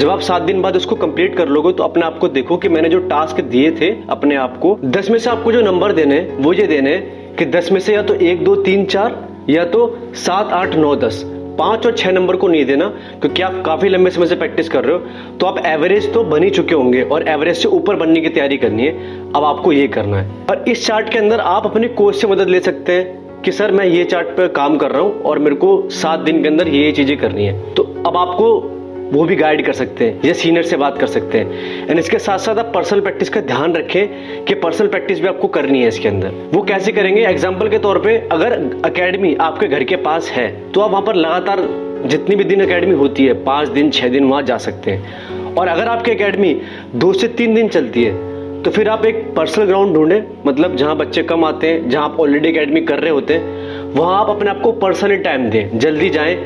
जब आप 7 दिन बाद उसको कंप्लीट कर लोगे तो अपने आप को देखो कि मैंने जो टास्क दिए थे अपने आप को 10 में से आपको जो नंबर देने हैं वो ये देने हैं कि 10 में से या तो 1 2 3 4 या तो 7 8 9 10 5 और 6 नंबर को नहीं देना, क्योंकि आप काफी लंबे समय से प्रैक्टिस कर रहे हो तो आप एवरेज तो बन ही चुके होंगे और एवरेज से ऊपर बनने की तैयारी करनी है। अब आपको ये करना है और इस चार्ट के अंदर आप अपने कोच से मदद ले सकते हैं कि सर मैं ये चार्ट पर काम कर रहा हूँ और मेरे को 7 दिन के अंदर ये चीजें करनी है, तो अब आपको वो भी गाइड कर सकते हैं या सीनियर से बात कर सकते हैं। एंड इसके साथ साथ आप पर्सनल प्रैक्टिस का ध्यान रखें कि पर्सनल प्रैक्टिस भी आपको करनी है इसके अंदर। वो कैसे करेंगे? एग्जाम्पल के तौर पे अगर एकेडमी आपके घर के पास है तो आप वहाँ पर लगातार जितनी भी दिन एकेडमी होती है 5 दिन 6 दिन वहाँ जा सकते हैं। और अगर आपकी एकेडमी 2 से 3 दिन चलती है तो फिर आप एक पर्सनल ग्राउंड ढूंढें, मतलब जहाँ बच्चे कम आते हैं, जहाँ आप ऑलरेडी एकेडमी कर रहे होते हैं वहाँ आप अपने आप को पर्सनली टाइम दें, जल्दी जाएँ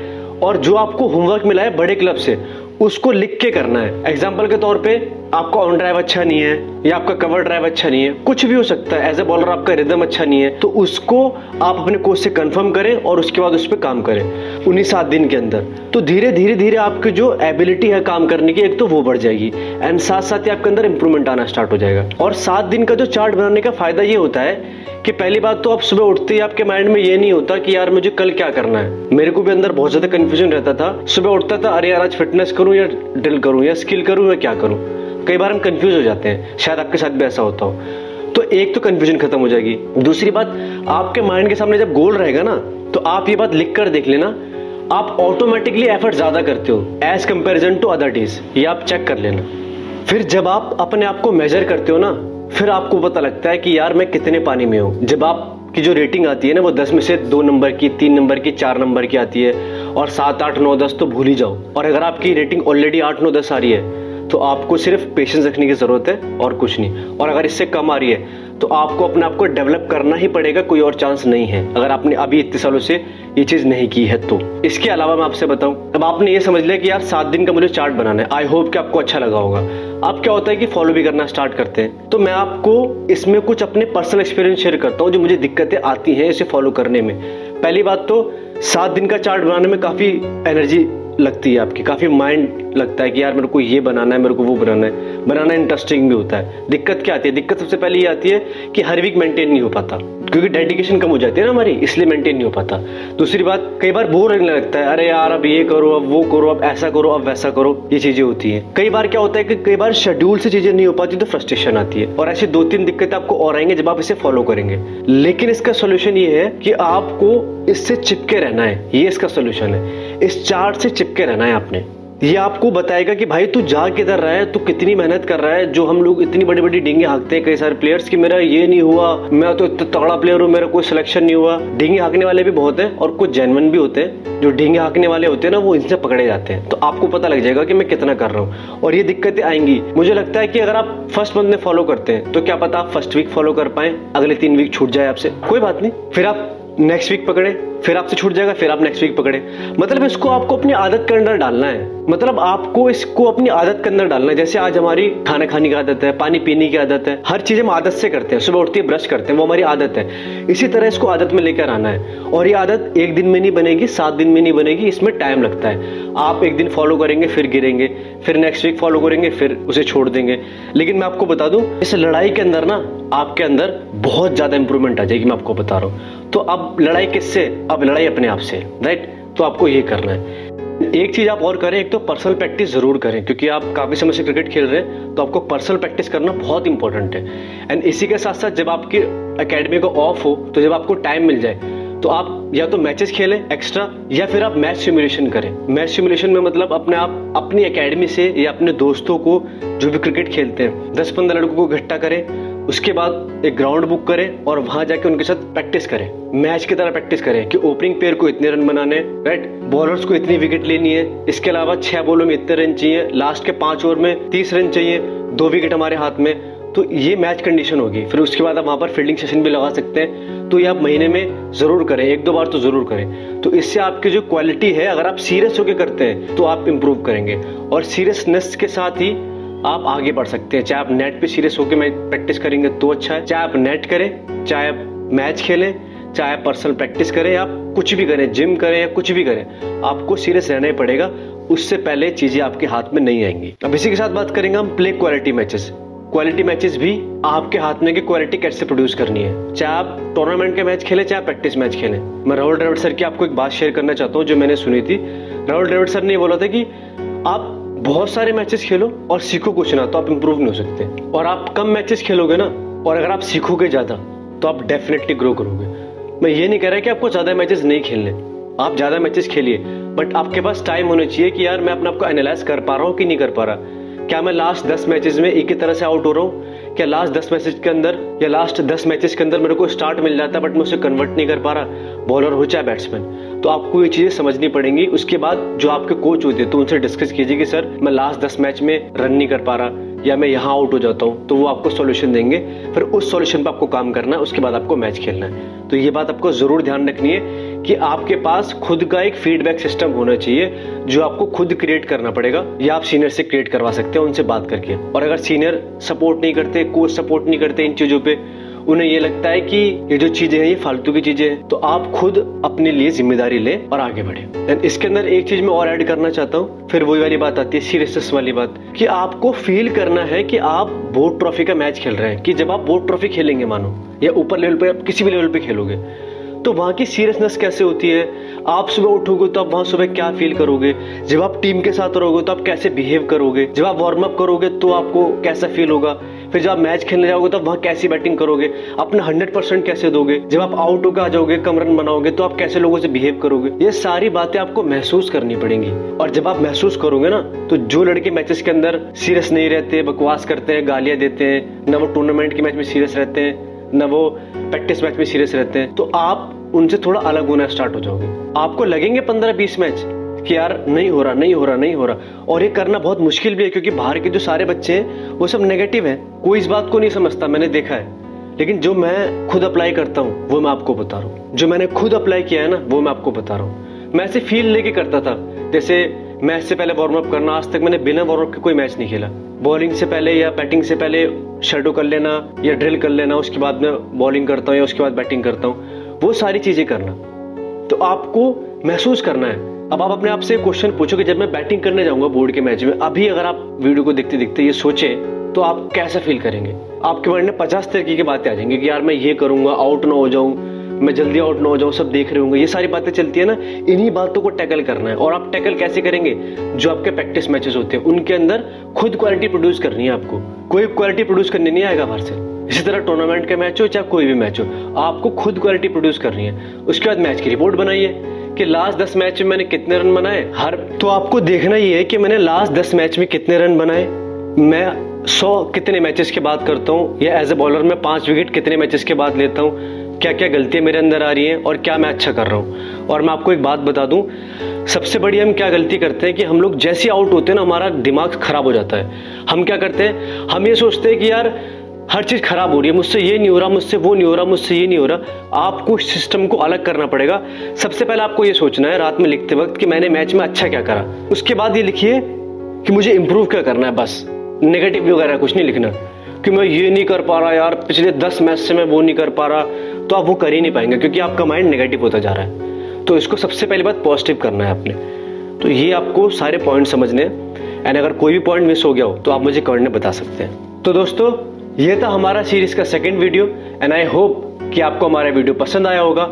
और जो आपको होमवर्क मिला है बड़े क्लब से उसको लिख के करना है। एग्जाम्पल के तौर पे आपका ऑन ड्राइव अच्छा नहीं है या आपका कवर ड्राइव अच्छा नहीं है, कुछ भी हो सकता है, एज ए बॉलर आपका रिदम अच्छा नहीं है, तो उसको आप अपने कोच से कंफर्म करें और उसके बाद उस पर काम करें उन्हीं 7 दिन के अंदर। तो धीरे धीरे धीरे आपकी जो एबिलिटी है काम करने की एक तो वो बढ़ जाएगी एंड साथ साथ ही आपके अंदर इंप्रूवमेंट आना स्टार्ट हो जाएगा। और 7 दिन का जो चार्ट बनाने का फायदा ये होता है कि पहली बात तो आप सुबह उठते ही आपके माइंड में ये नहीं होता कि यार मुझे कल क्या करना है। मेरे को भी अंदर बहुत ज्यादा कंफ्यूजन रहता था, सुबह उठता था अरे यार आज फिटनेस करूं या ड्रिल करूं या स्किल करूं या क्या करूं, कई बार हम कंफ्यूज हो जाते हैं, शायद आपके साथ भी ऐसा होता हो। तो एक तो कंफ्यूजन खत्म हो जाएगी। दूसरी बात, आपके माइंड के सामने जब गोल रहेगा ना तो आप ये बात लिख कर देख लेना, आप ऑटोमेटिकली एफर्ट ज्यादा करते हो as comparison to other days, ये आप चेक कर लेना। फिर जब आप अपने आप को मेजर करते हो ना फिर आपको पता लगता है कि यार मैं कितने पानी में हूँ। जब आपकी जो रेटिंग आती है ना वो 10 में से 2 नंबर की 3 नंबर की 4 नंबर की आती है और 7 8 9 10 तो भूल ही जाओ। और अगर आपकी रेटिंग ऑलरेडी 8 9 10 आ रही है तो आपको सिर्फ पेशेंस रखने की जरूरत है और कुछ नहीं। और अगर इससे कम आ रही है तो आपको अपने आप को डेवलप करना ही पड़ेगा, कोई और चांस नहीं है, अगर आपने अभी इतने सालों से ये चीज नहीं की है तो। इसके अलावा मैं आपसे बताऊं, अब आपने ये समझ लिया कि यार 7 दिन का मुझे चार्ट बनाना है, आई होप कि आपको अच्छा लगा होगा। अब क्या होता है कि फॉलो भी करना स्टार्ट करते हैं, तो मैं आपको इसमें कुछ अपने पर्सनल एक्सपीरियंस शेयर करता हूँ जो मुझे दिक्कतें आती हैं इसे फॉलो करने में। पहली बात तो 7 दिन का चार्ट बनाने में काफी एनर्जी लगती है आपकी, काफी माइंड लगता है कि यार मेरे को ये बनाना है, मेरे को वो बनाना है, बनाना इंटरेस्टिंग भी होता है। दिक्कत क्या आती है? दिक्कत सबसे पहले ये आती है कि हर वीक मेंटेन नहीं हो पाता, क्योंकि डेडिकेशन कम हो जाती है ना हमारी, इसलिए मेंटेन नहीं हो पाता। दूसरी बात, कई बार बोर लगने लगता है, अरे यार अब ये करो, अब वो करो, अब ऐसा करो, अब वैसा करो, ये चीजें होती है। कई बार क्या होता है कि कई बार शेड्यूल से चीजें नहीं हो पाती तो फ्रस्ट्रेशन आती है। और ऐसी 2 3 दिक्कतें आपको और आएंगे जब आप इसे फॉलो करेंगे, लेकिन इसका सोल्यूशन ये है कि आपको इससे चिपके रहना है, ये इसका सोल्यूशन है। इस चार्ट से चिपके रहना है आपने, ये आपको बताएगा कि भाई तू जा किधर रहा है, तू कितनी मेहनत कर रहा है। जो हम लोग इतनी बड़ी बड़ी डींगे हाँकते हैं कई सारे प्लेयर्स कि मेरा ये नहीं हुआ, मैं तो इतना तगड़ा प्लेयर हूँ, मेरा कोई सिलेक्शन नहीं हुआ। डींगे हाँकने वाले भी बहुत हैं और कुछ जेन्युइन भी होते हैं। जो डींगे हाँकने वाले होते हैं ना वो इनसे पकड़े जाते हैं, तो आपको पता लग जाएगा कि मैं कितना कर रहा हूँ। और ये दिक्कतें आएंगी, मुझे लगता है कि अगर आप फर्स्ट मंथ में फॉलो करते हैं तो क्या पता आप फर्स्ट वीक फॉलो कर पाए, अगले 3 वीक छूट जाए आपसे, कोई बात नहीं, फिर आप नेक्स्ट वीक पकड़े, फिर आपसे छूट जाएगा, फिर आप नेक्स्ट वीक पकड़े। मतलब इसको आपको अपनी आदत के अंदर डालना है, मतलब आपको इसको अपनी आदत के अंदर डालना है। जैसे आज हमारी खाना खाने की आदत है, पानी पीने की आदत है, हर चीज हम आदत से करते हैं, सुबह उठते हैं ब्रश करते हैं, वो हमारी आदत है। इसी तरह इसको आदत में लेकर आना है। और ये आदत 1 दिन में नहीं बनेगी, 7 दिन में नहीं बनेगी, इसमें टाइम लगता है। आप 1 दिन फॉलो करेंगे फिर गिरेंगे, फिर नेक्स्ट वीक फॉलो करेंगे फिर उसे छोड़ देंगे। लेकिन मैं आपको बता दूं इस लड़ाई के अंदर ना आपके अंदर बहुत ज्यादा इंप्रूवमेंट आ जाएगी, मैं आपको बता रहा हूँ। तो अब लड़ाई किससे? अब लड़ाई अपने आप से, राइट। तो आपको ये करना है। एक चीज आप और करें, एक तो पर्सनल प्रैक्टिस जरूर करें, क्योंकि आप काफी समय से क्रिकेट खेल रहे हैं तो आपको पर्सनल प्रैक्टिस करना बहुत इंपॉर्टेंट है। एंड इसी के साथ साथ जब आपकी एकेडमी को ऑफ हो तो जब आपको टाइम मिल जाए तो आप या तो मैचेस खेलें एक्स्ट्रा या फिर आप मैच सिमुलेशन करें। मैच सिमुलेशन में मतलब अपने आप अपनी एकेडमी से या अपने दोस्तों को जो भी क्रिकेट खेलते हैं 10-15 लड़कों को इकट्ठा करें, उसके बाद एक ग्राउंड बुक करें और वहां जाके उनके साथ प्रैक्टिस करें, मैच की तरह प्रैक्टिस करें कि ओपनिंग पेयर को इतने रन बनाने, राइट, बॉलर्स को इतनी विकेट लेनी है, इसके अलावा 6 बॉलों में इतने रन चाहिए, लास्ट के 5 ओवर में 30 रन चाहिए, 2 विकेट हमारे हाथ में। तो ये मैच कंडीशन होगी। फिर उसके बाद आप वहाँ पर फील्डिंग सेशन भी लगा सकते हैं। तो ये आप महीने में जरूर करें, 1-2 बार तो जरूर करें। तो इससे आपकी जो क्वालिटी है अगर आप सीरियस होकर करते हैं तो आप इम्प्रूव करेंगे और सीरियसनेस के साथ ही आप आगे बढ़ सकते हैं। चाहे आप नेट पे सीरियस होकर प्रैक्टिस करेंगे तो अच्छा है, चाहे आप नेट करें, चाहे आप मैच खेलें, चाहे आप पर्सनल प्रैक्टिस करें, आप कुछ भी करें, जिम करें या कुछ भी करें, आपको सीरियस रहना ही पड़ेगा उससे पहले चीजें आपके हाथ में नहीं आएंगी। अब इसी के साथ बात करेंगे हम play quality matches. Quality matches भी आपके हाथ में कि क्वालिटी कैसे प्रोड्यूस करनी है, चाहे आप टूर्नामेंट के मैच खेलें चाहे प्रैक्टिस मैच खेलें। मैं राहुल द्रविड़ सर की आपको एक बात शेयर करना चाहता हूँ जो मैंने सुनी थी। राहुल द्रविड़ सर ने बोला था कि आप बहुत सारे मैचेस खेलो और सीखो कुछ ना तो आप इम्प्रूव नहीं हो सकते, और आप कम मैचेस खेलोगे ना और अगर आप सीखोगे ज्यादा तो आप डेफिनेटली ग्रो करोगे। मैं ये नहीं कह रहा कि आपको ज्यादा मैचेस नहीं खेलने, आप ज्यादा मैचेस खेलिए, बट आपके पास टाइम होना चाहिए कि यार मैं अपने आप को एनालाइज कर पा रहा हूँ कि नहीं कर पा रहा, क्या मैं लास्ट 10 मैचेस में एक ही तरह से आउट हो रहा हूँ, क्या लास्ट 10 मैचेस के अंदर या लास्ट 10 मैचेस के अंदर मेरे को स्टार्ट मिल जाता है बट मैं उसे कन्वर्ट नहीं कर पा रहा, बॉलर हो चाहे बैट्समैन। तो आपको ये चीजें समझनी पड़ेंगी। उसके बाद जो आपके कोच होते हैं तो उनसे डिस्कस कीजिए कि सर मैं लास्ट 10 मैच में रन नहीं कर पा रहा या मैं यहाँ आउट हो जाता हूँ, तो वो आपको सॉल्यूशन देंगे, फिर उस सॉल्यूशन पर आपको काम करना है, उसके बाद आपको मैच खेलना है। तो ये बात आपको जरूर ध्यान रखनी है कि आपके पास खुद का एक फीडबैक सिस्टम होना चाहिए जो आपको खुद क्रिएट करना पड़ेगा, या आप सीनियर से क्रिएट करवा सकते हैं उनसे बात करके। और अगर सीनियर सपोर्ट नहीं करते, कोच सपोर्ट नहीं करते इन चीज़ों पे, उन्हें ये लगता है कि ये जो चीजें हैं ये फालतू की चीजें हैं, तो आप खुद अपने लिए जिम्मेदारी लें और आगे बढ़े। इसके अंदर एक चीज मैं और ऐड करना चाहता हूँ, फिर वही वाली बात आती है सीरियसनेस वाली बात, कि आपको फील करना है कि आप बोर्ड ट्रॉफी का मैच खेल रहे हैं। कि जब आप बोर्ड ट्रॉफी खेलेंगे मानो, या ऊपर लेवल पे आप किसी भी लेवल पे खेलोगे, तो वहाँ की सीरियसनेस कैसे होती है, आप सुबह उठोगे तो आप वहाँ सुबह क्या फील करोगे, जब आप टीम के साथ रहोगे तो आप कैसे बिहेव करोगे, जब आप वार्म अप करोगे तो आपको कैसा फील होगा, फिर जब आप मैच खेलने जाओगे तो आप वहाँ कैसी बैटिंग करोगे, अपना 100% कैसे दोगे, जब आप आउट होकर आ जाओगे कम रन बनाओगे तो आप कैसे लोगों से बिहेव करोगे। ये सारी बातें आपको महसूस करनी पड़ेंगी, और जब आप महसूस करोगे ना तो जो लड़के मैचेस के अंदर सीरियस नहीं रहते, बकवास करते हैं, गालियाँ देते हैं, ना वो टूर्नामेंट के मैच में सीरियस रहते हैं ना वो प्रैक्टिस मैच में सीरियस रहते हैं, तो आप उनसे थोड़ा अलग होना स्टार्ट हो जाओगे। आपको लगेंगे 15-20 मैच कि यार नहीं हो रहा, और ये करना बहुत मुश्किल भी है क्योंकि बाहर के जो सारे बच्चे हैं वो सब नेगेटिव हैं, कोई इस बात को नहीं समझता, मैंने देखा है। लेकिन जो मैं खुद अप्लाई करता हूँ वो मैं आपको बता रहा हूँ, जो मैंने खुद अप्लाई किया है ना वो मैं आपको बता रहा हूँ। मैं ऐसे फील लेके करता था, जैसे मैच से पहले वार्म अप करना, आज तक मैंने बिना वार्म अप के कोई मैच नहीं खेला। बॉलिंग से पहले या बैटिंग से पहले शेडो कर लेना या ड्रिल कर लेना, उसके बाद मैं बॉलिंग करता हूँ या उसके बाद बैटिंग करता हूँ, वो सारी चीजें करना। तो आपको महसूस करना है। अब आप अपने आप से क्वेश्चन पूछो कि जब मैं बैटिंग करने जाऊंगा बोर्ड के मैच में, अभी अगर आप वीडियो को देखते देखते ये सोचे तो आप कैसा फील करेंगे। आपके मन में 50 तरीके की बातें आ जाएंगी कि यार मैं ये करूंगा, आउट ना हो जाऊं, मैं जल्दी आउट ना हो जाऊं, सब देख रहे होंगे, ये सारी बातें चलती है ना। इन्हीं बातों को टैकल करना है, और आप टैकल कैसे करेंगे, जो आपके प्रैक्टिस मैचेस होते हैं उनके अंदर खुद क्वालिटी प्रोड्यूस करनी है आपको, कोई क्वालिटी प्रोड्यूस करने नहीं आएगा बाहर से। इसी तरह टूर्नामेंट का मैच हो चाहे कोई भी मैच हो, आपको खुद क्वालिटी प्रोड्यूस करनी है। उसके बाद मैच की रिपोर्ट बनाइए कि लास्ट 10 मैच में मैंने कितने रन बनाए, हर तो आपको देखना ही है कि मैंने लास्ट 10 मैच में कितने रन बनाए, मैं 100 कितने मैचेस के बाद करता हूँ, या एज ए बॉलर मैं 5 विकेट कितने मैचेस के बाद लेता हूँ, क्या क्या गलतियां मेरे अंदर आ रही हैं और क्या मैं अच्छा कर रहा हूँ। और मैं आपको एक बात बता दूं, सबसे बड़ी हम क्या गलती करते हैं कि हम लोग जैसे आउट होते हैं ना हमारा दिमाग खराब हो जाता है। हम क्या करते हैं, हम ये सोचते हैं कि यार हर चीज़ खराब हो रही है, मुझसे ये नहीं हो रहा, मुझसे वो नहीं हो रहा, मुझसे ये नहीं हो रहा। आपको सिस्टम को अलग करना पड़ेगा। सबसे पहले आपको ये सोचना है रात में लिखते वक्त कि मैंने मैच में अच्छा क्या करा, उसके बाद ये लिखिए कि मुझे इम्प्रूव क्या करना है, बस नेगेटिव वगैरह कुछ नहीं लिखना कि मैं ये नहीं कर पा रहा यार, पिछले 10 मैच से मैं वो नहीं कर पा रहा, तो आप वो कर ही नहीं पाएंगे क्योंकि आपका माइंड नेगेटिव होता जा रहा है। तो इसको सबसे पहली बात पॉजिटिव करना है आपने। तो ये आपको सारे पॉइंट समझने हैं, एंड अगर कोई भी पॉइंट मिस हो गया हो तो आप मुझे कमेंट में बता सकते हैं। तो दोस्तों ये था हमारा सीरीज का 2nd video, and I hope कि आपको हमारा वीडियो पसंद आया होगा।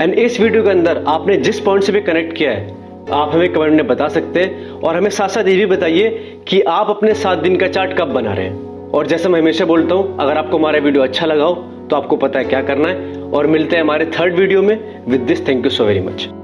एंड इस वीडियो के अंदर आपने जिस पॉइंट से भी कनेक्ट किया है आप हमें कमेंट में बता सकते हैं, और हमें साथ साथ ये भी बताइए कि आप अपने 7 दिन का चार्ट कब बना रहे हैं। और जैसा मैं हमेशा बोलता हूँ, अगर आपको हमारा वीडियो अच्छा लगा हो तो आपको पता है क्या करना है। और मिलते हैं हमारे 3rd वीडियो में। With this, thank you so very much.